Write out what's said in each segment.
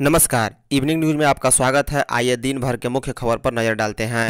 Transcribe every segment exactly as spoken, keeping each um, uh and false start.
नमस्कार, evening news में आपका स्वागत है। आइए दिन भर के मुख्य खबर पर नजर डालते हैं।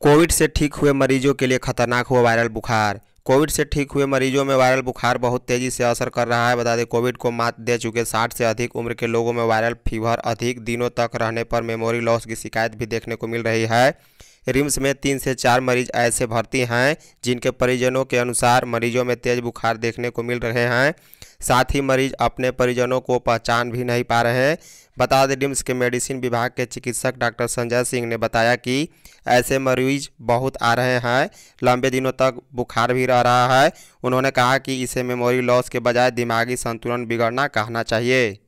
कोविड से ठीक हुए मरीजों के लिए खतरनाक हुआ वायरल बुखार। कोविड से ठीक हुए मरीजों में वायरल बुखार बहुत तेजी से असर कर रहा है। बता दें, कोविड को मात दे चुके साठ से अधिक उम्र के लोगों में वायरल फीवर अधिक दिनों तक रहने पर मेमोरी लॉस की शिकायत भी देखने को मिल रही है। रिम्स में तीन से चार मरीज ऐसे भर्ती हैं जिनके परिजनों के अनुसार मरीजों में तेज बुखार देखने को मिल रहे हैं। साथ ही मरीज अपने परिजनों को पहचान भी नहीं पा रहे हैं। बता दें, रिम्स के मेडिसिन विभाग के चिकित्सक डॉक्टर संजय सिंह ने बताया कि ऐसे मरीज बहुत आ रहे हैं, लंबे दिनों तक बुखार भी रह रहा है। उन्होंने कहा कि इसे मेमोरी लॉस के बजाय दिमागी संतुलन बिगड़ना कहना चाहिए।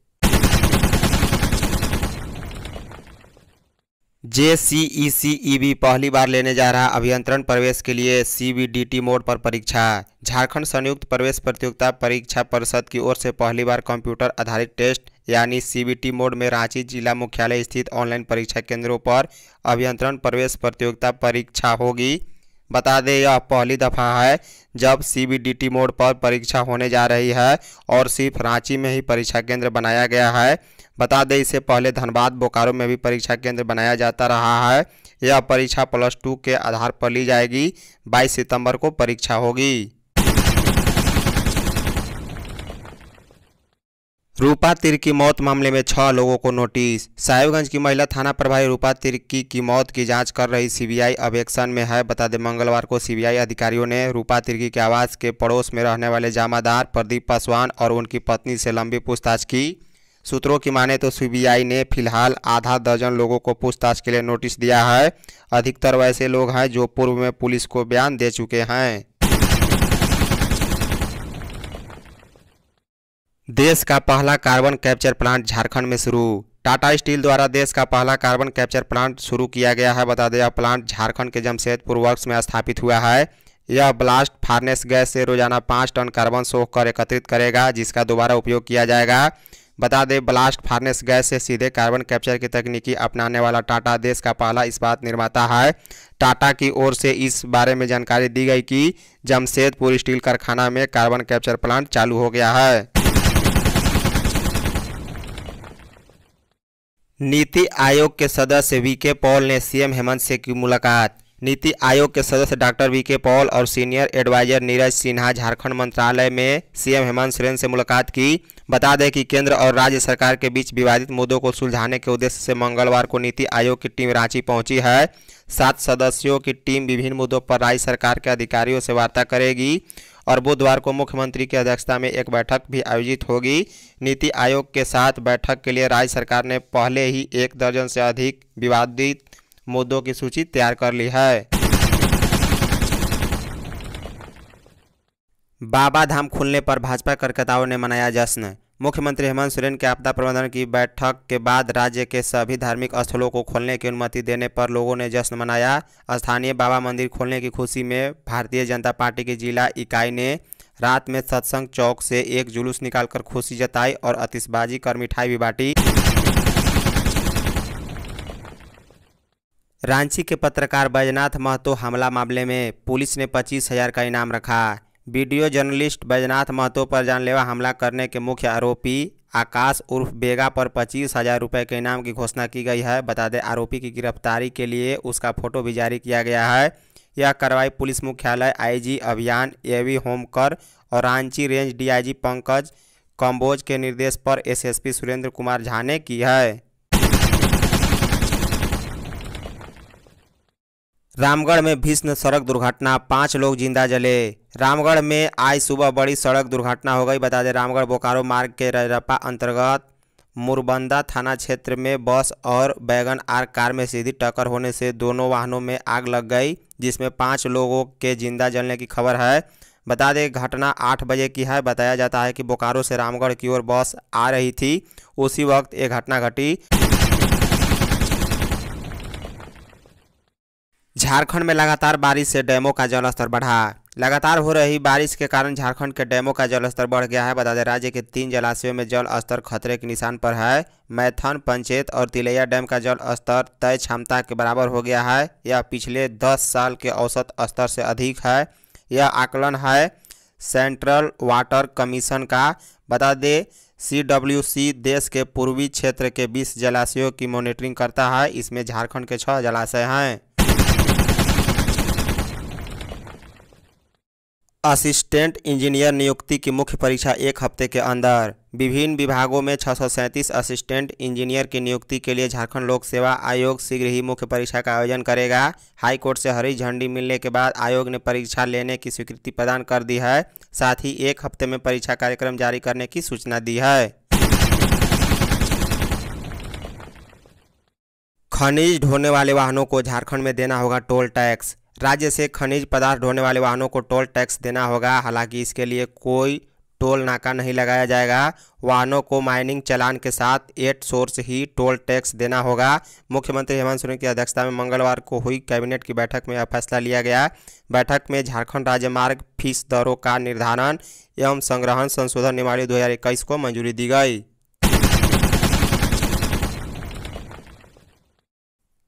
जे सी ई सी ई भी पहली बार लेने जा रहा अभियंत्रण प्रवेश के लिए C B D T mode पर परीक्षा। झारखंड संयुक्त प्रवेश प्रतियोगिता परीक्षा परिषद की ओर से पहली बार कंप्यूटर आधारित टेस्ट यानी सी बी टी मोड में रांची जिला मुख्यालय स्थित ऑनलाइन परीक्षा केंद्रों पर अभियंत्रण प्रवेश प्रतियोगिता परीक्षा होगी। बता दें, यह पहली दफ़ा है जब C B D T mode पर परीक्षा होने जा रही है और सिर्फ रांची में ही परीक्षा केंद्र बनाया गया है। बता दें, इससे पहले धनबाद बोकारो में भी परीक्षा केंद्र बनाया जाता रहा है। यह परीक्षा प्लस टू के आधार पर ली जाएगी। बाईस सितंबर को परीक्षा होगी। रूपा तिर्की मौत मामले में छह लोगों को नोटिस। साहिबगंज की महिला थाना प्रभारी रूपा तिर्की की मौत की जांच कर रही सी बी आई अब एक्शन में है। बता दें, मंगलवार को सी बी आई अधिकारियों ने रूपा तिर्की के आवास के पड़ोस में रहने वाले जमादार प्रदीप पासवान और उनकी पत्नी से लंबी पूछताछ की। सूत्रों की माने तो सी बी आई ने फिलहाल आधा दर्जन लोगों को पूछताछ के लिए नोटिस दिया है। अधिकतर वैसे लोग हैं जो पूर्व में पुलिस को बयान दे चुके हैं। देश का पहला कार्बन कैप्चर प्लांट झारखंड में शुरू। टाटा स्टील द्वारा देश का पहला कार्बन कैप्चर प्लांट शुरू किया गया है। बता दें, यह प्लांट झारखंड के जमशेदपुर वर्क्स में स्थापित हुआ है। यह ब्लास्ट फार्नेस गैस से रोजाना पाँच टन कार्बन सोख कर एकत्रित करेगा, जिसका दोबारा उपयोग किया जाएगा। बता दें, ब्लास्ट फार्नेस गैस से सीधे कार्बन कैप्चर की तकनीकी अपनाने वाला टाटा देश का पहला इस्पात निर्माता है। टाटा की ओर से इस बारे में जानकारी दी गई कि जमशेदपुर स्टील कारखाना में कार्बन कैप्चर प्लांट चालू हो गया है। नीति आयोग के सदस्य वीके पॉल ने सीएम हेमंत से की मुलाकात। नीति आयोग के सदस्य डॉक्टर वीके पॉल और सीनियर एडवाइजर नीरज सिन्हा झारखंड मंत्रालय में सीएम हेमंत सोरेन से मुलाकात की। बता दें कि केंद्र और राज्य सरकार के बीच विवादित मुद्दों को सुलझाने के उद्देश्य से मंगलवार को नीति आयोग की टीम रांची पहुंची है। सात सदस्यों की टीम विभिन्न मुद्दों पर राज्य सरकार के अधिकारियों से वार्ता करेगी और बुधवार को मुख्यमंत्री की अध्यक्षता में एक बैठक भी आयोजित होगी। नीति आयोग के साथ बैठक के लिए राज्य सरकार ने पहले ही एक दर्जन से अधिक विवादित मुद्दों की सूची तैयार कर ली है। बाबा धाम खुलने पर भाजपा कार्यकर्ताओं ने मनाया जश्न। मुख्यमंत्री हेमंत सोरेन के आपदा प्रबंधन की बैठक के बाद राज्य के सभी धार्मिक स्थलों को खोलने की अनुमति देने पर लोगों ने जश्न मनाया। स्थानीय बाबा मंदिर खोलने की खुशी में भारतीय जनता पार्टी की जिला इकाई ने रात में सत्संग चौक से एक जुलूस निकालकर खुशी जताई और आतिशबाजी कर मिठाई भी बांटी। रांची के पत्रकार बजनाथ महतो हमला मामले में पुलिस ने पच्चीस हजार का इनाम रखा। वीडियो जर्नलिस्ट बजनाथ महतो पर जानलेवा हमला करने के मुख्य आरोपी आकाश उर्फ बेगा पर पच्चीस हजार रुपये के इनाम की घोषणा की गई है। बता दें, आरोपी की गिरफ्तारी के लिए उसका फोटो भी जारी किया गया है। यह कार्रवाई पुलिस मुख्यालय आईजी अभियान एवी होमकर और रांची रेंज डीआईजी पंकज कम्बोज के निर्देश पर एसएसपी सुरेंद्र कुमार झा ने की है। रामगढ़ में भीषण सड़क दुर्घटना, पाँच लोग जिंदा जले। रामगढ़ में आज सुबह बड़ी सड़क दुर्घटना हो गई। बता दें, रामगढ़ बोकारो मार्ग के रजरपा अंतर्गत मुरबंदा थाना क्षेत्र में बस और वैगन आर कार में सीधी टक्कर होने से दोनों वाहनों में आग लग गई, जिसमें पाँच लोगों के जिंदा जलने की खबर है। बता दें, घटना आठ बजे की है। बताया जाता है कि बोकारो से रामगढ़ की ओर बस आ रही थी, उसी वक्त ये घटना घटी। झारखंड में लगातार बारिश से डैमों का जलस्तर बढ़ा। लगातार हो रही बारिश के कारण झारखंड के डैमों का जलस्तर बढ़ गया है। बता दें, राज्य के तीन जलाशयों में जल स्तर खतरे के निशान पर है। मैथन, पंचेत और तिलैया डैम का जल स्तर तय क्षमता के बराबर हो गया है। यह पिछले दस साल के औसत स्तर से अधिक है। यह आकलन है सेंट्रल वाटर कमीशन का। बता दें, सी डब्ल्यू सी देश के पूर्वी क्षेत्र के बीस जलाशयों की मॉनिटरिंग करता है। इसमें झारखंड के छह जलाशय हैं। असिस्टेंट इंजीनियर नियुक्ति की मुख्य परीक्षा एक हफ्ते के अंदर। विभिन्न विभागों में छः सौ सैंतीस असिस्टेंट इंजीनियर की नियुक्ति के लिए झारखंड लोक सेवा आयोग शीघ्र ही मुख्य परीक्षा का आयोजन करेगा। हाईकोर्ट से हरी झंडी मिलने के बाद आयोग ने परीक्षा लेने की स्वीकृति प्रदान कर दी है। साथ ही एक हफ्ते में परीक्षा कार्यक्रम जारी करने की सूचना दी है। खनिज ढोने वाले वाहनों को झारखंड में देना होगा टोल टैक्स। राज्य से खनिज पदार्थ ढोने वाले वाहनों को टोल टैक्स देना होगा। हालांकि इसके लिए कोई टोल नाका नहीं लगाया जाएगा। वाहनों को माइनिंग चालान के साथ एट सोर्स ही टोल टैक्स देना होगा। मुख्यमंत्री हेमंत सोरेन की अध्यक्षता में मंगलवार को हुई कैबिनेट की बैठक में यह फैसला लिया गया। बैठक में झारखंड राज्य मार्ग फीस दरों का निर्धारण एवं संग्रहण संशोधन नियमावली दो हज़ार इक्कीस को मंजूरी दी गई।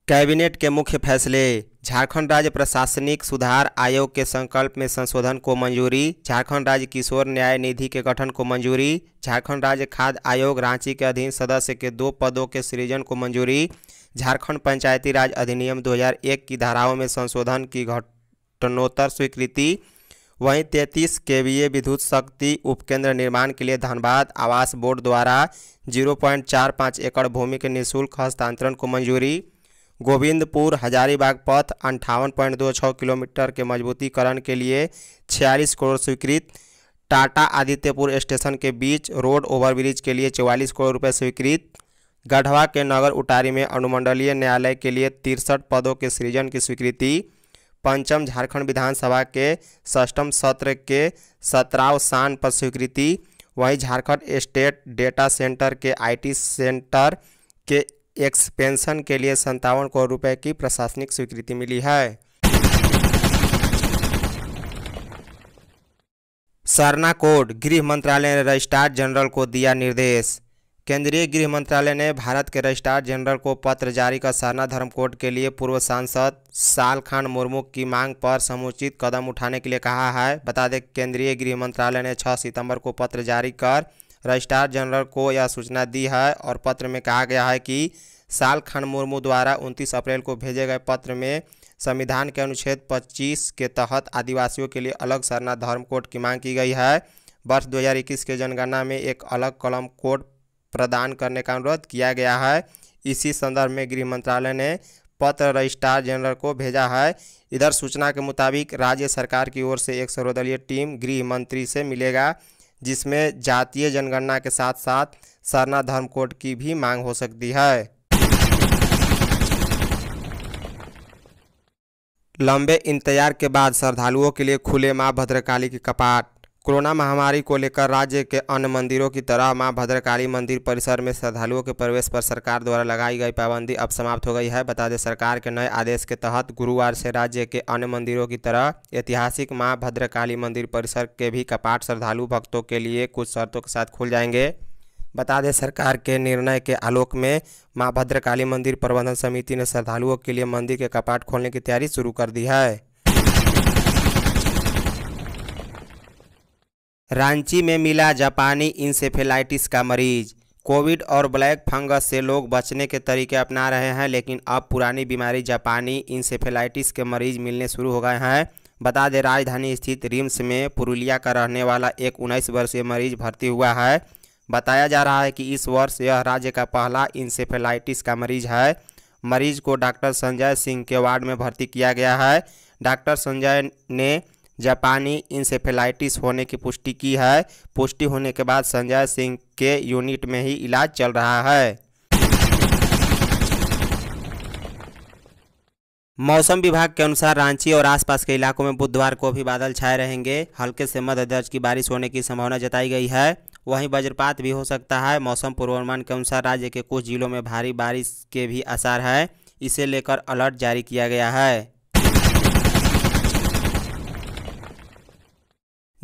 कैबिनेट के मुख्य फैसले। झारखंड राज्य प्रशासनिक सुधार आयोग के संकल्प में संशोधन को मंजूरी। झारखंड राज्य किशोर न्याय निधि के गठन को मंजूरी। झारखंड राज्य खाद्य आयोग रांची के अधीन सदस्य के दो पदों के सृजन को मंजूरी। झारखंड पंचायती राज अधिनियम दो हज़ार एक की धाराओं में संशोधन की घटनोत्तर स्वीकृति। वहीं तैंतीस केवीए विद्युत शक्ति उपकेंद्र निर्माण के लिए धनबाद आवास बोर्ड द्वारा जीरो पॉइंट चार पाँच एकड़ भूमि के निःशुल्क हस्तांतरण को मंजूरी। गोविंदपुर हजारीबाग पथ अंठावन पॉइंट दो छः किलोमीटर के मजबूतीकरण के लिए छियालीस करोड़ स्वीकृत। टाटा आदित्यपुर स्टेशन के बीच रोड ओवरब्रिज के लिए चौवालीस करोड़ रुपए स्वीकृत। गढ़वा के नगर उटारी में अनुमंडलीय न्यायालय के लिए तिरसठ पदों के सृजन की स्वीकृति। पंचम झारखंड विधानसभा के षष्ठम सत्र के सत्रहवें स्थान पर स्वीकृति। वहीं झारखंड स्टेट डेटा सेंटर के आई टी सेंटर के एक्सपेंशन के लिए संतावन करोड़ रुपए की प्रशासनिक स्वीकृति मिली है। सरना कोड। गृह मंत्रालय ने रजिस्ट्रार जनरल को दिया निर्देश। केंद्रीय गृह मंत्रालय ने भारत के रजिस्ट्रार जनरल को पत्र जारी कर सरना धर्म कोड के लिए पूर्व सांसद साल खान मुर्मू की मांग पर समुचित कदम उठाने के लिए कहा है। बता दें, केंद्रीय गृह मंत्रालय ने छह सितंबर को पत्र जारी कर रजिस्ट्रार जनरल को यह सूचना दी है और पत्र में कहा गया है कि साल खान मुर्मू द्वारा उनतीस अप्रैल को भेजे गए पत्र में संविधान के अनुच्छेद पच्चीस के तहत आदिवासियों के लिए अलग सरना धर्म कोड की मांग की गई है। वर्ष दो हज़ार इक्कीस के जनगणना में एक अलग कलम कोड प्रदान करने का अनुरोध किया गया है। इसी संदर्भ में गृह मंत्रालय ने पत्र रजिस्ट्रार जनरल को भेजा है। इधर सूचना के मुताबिक राज्य सरकार की ओर से एक सर्वदलीय टीम गृह मंत्री से मिलेगा, जिसमें जातीय जनगणना के साथ साथ सरना धर्म कोड की भी मांग हो सकती है। लंबे इंतजार के बाद श्रद्धालुओं के लिए खुले मां भद्रकाली के कपाट। कोरोना महामारी को लेकर राज्य के अन्य मंदिरों की तरह मां भद्रकाली मंदिर परिसर में श्रद्धालुओं के प्रवेश पर सरकार द्वारा लगाई गई पाबंदी अब समाप्त हो गई है। बता दें, सरकार के नए आदेश के तहत गुरुवार से राज्य के अन्य मंदिरों की तरह ऐतिहासिक मां भद्रकाली मंदिर परिसर के भी कपाट श्रद्धालु भक्तों के लिए कुछ शर्तों के साथ खुल जाएंगे। बता दें, सरकार के निर्णय के आलोक में मां भद्रकाली मंदिर प्रबंधन समिति ने श्रद्धालुओं के लिए मंदिर के कपाट खोलने की तैयारी शुरू कर दी है। रांची में मिला जापानी इंसेफेलाइटिस का मरीज। कोविड और ब्लैक फंगस से लोग बचने के तरीके अपना रहे हैं, लेकिन अब पुरानी बीमारी जापानी इंसेफेलाइटिस के मरीज मिलने शुरू हो गए हैं। बता दें, राजधानी स्थित रिम्स में पुरुलिया का रहने वाला एक उन्नीस वर्षीय मरीज भर्ती हुआ है। बताया जा रहा है कि इस वर्ष यह राज्य का पहला इंसेफेलाइटिस का मरीज है। मरीज को डॉक्टर संजय सिंह के वार्ड में भर्ती किया गया है। डॉक्टर संजय ने जापानी इंसेफेलाइटिस होने की पुष्टि की है। पुष्टि होने के बाद संजय सिंह के यूनिट में ही इलाज चल रहा है। मौसम विभाग के अनुसार रांची और आसपास के इलाकों में बुधवार को भी बादल छाए रहेंगे। हल्के से मध्य दर्ज की बारिश होने की संभावना जताई गई है। वहीं वज्रपात भी हो सकता है। मौसम पूर्वानुमान के अनुसार राज्य के कुछ जिलों में भारी बारिश के भी आसार है। इसे लेकर अलर्ट जारी किया गया है।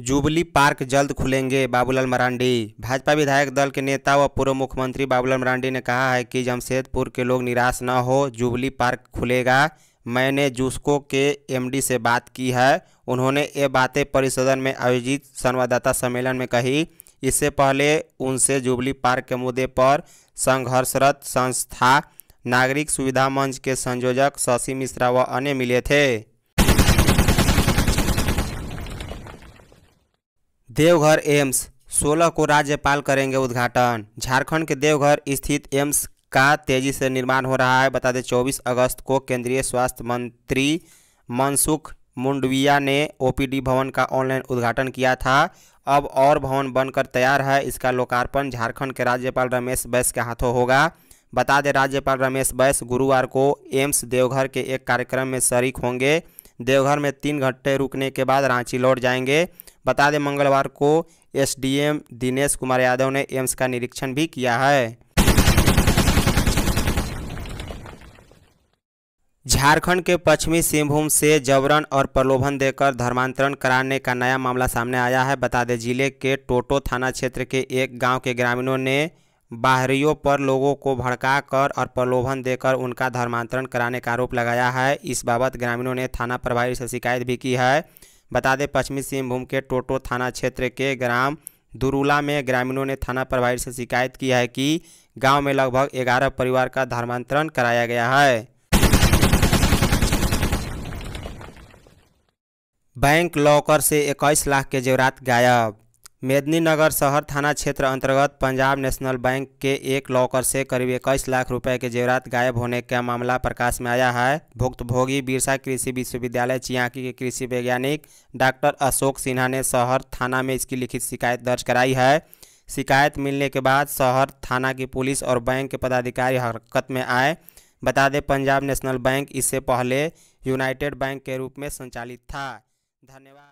जुबली पार्क जल्द खुलेंगे बाबूलाल मरांडी। भाजपा विधायक दल के नेता व पूर्व मुख्यमंत्री बाबूलाल मरांडी ने कहा है कि जमशेदपुर के लोग निराश न हो, जुबली पार्क खुलेगा। मैंने जूस्को के एमडी से बात की है, उन्होंने ये बातें परिसदन में आयोजित संवाददाता सम्मेलन में कही। इससे पहले उनसे जुबली पार्क के मुद्दे पर संघर्षरत संस्था नागरिक सुविधा मंच के संयोजक शशि मिश्रा व अन्य मिले थे। देवघर एम्स सोलह को राज्यपाल करेंगे उद्घाटन। झारखंड के देवघर स्थित एम्स का तेजी से निर्माण हो रहा है। बता दें चौबीस अगस्त को केंद्रीय स्वास्थ्य मंत्री मनसुख मुंडविया ने ओपीडी भवन का ऑनलाइन उद्घाटन किया था। अब और भवन बनकर तैयार है। इसका लोकार्पण झारखंड के राज्यपाल रमेश बैस के हाथों होगा। बता दें राज्यपाल रमेश बैस गुरुवार को एम्स देवघर के एक कार्यक्रम में शरीक होंगे। देवघर में तीन घंटे रुकने के बाद रांची लौट जाएंगे। बता दें मंगलवार को एसडीएम दिनेश कुमार यादव ने एम्स का निरीक्षण भी किया है। झारखंड के पश्चिमी सिंहभूम से जबरन और प्रलोभन देकर धर्मांतरण कराने का नया मामला सामने आया है। बता दें जिले के टोटो थाना क्षेत्र के एक गांव के ग्रामीणों ने बाहरियों पर लोगों को भड़काकर और प्रलोभन देकर उनका धर्मांतरण कराने का आरोप लगाया है। इस बाबत ग्रामीणों ने थाना प्रभारी से शिकायत भी की है। बता दें पश्चिमी सिंहभूम के टोटो थाना क्षेत्र के ग्राम दुरुला में ग्रामीणों ने थाना प्रभारी से शिकायत की है कि गाँव में लगभग ग्यारह परिवार का धर्मांतरण कराया गया है। बैंक लॉकर से इक्कीस लाख के जेवरात गायब। मेदिनीनगर शहर थाना क्षेत्र अंतर्गत पंजाब नेशनल बैंक के एक लॉकर से करीब इक्कीस लाख रुपए के जेवरात गायब होने का मामला प्रकाश में आया है। भुक्तभोगी बिरसा कृषि विश्वविद्यालय चियांकी के कृषि वैज्ञानिक डॉक्टर अशोक सिन्हा ने शहर थाना में इसकी लिखित शिकायत दर्ज कराई है। शिकायत मिलने के बाद शहर थाना की पुलिस और बैंक के पदाधिकारी हरकत में आए। बता दें पंजाब नेशनल बैंक इससे पहले यूनाइटेड बैंक के रूप में संचालित था। धन्यवाद।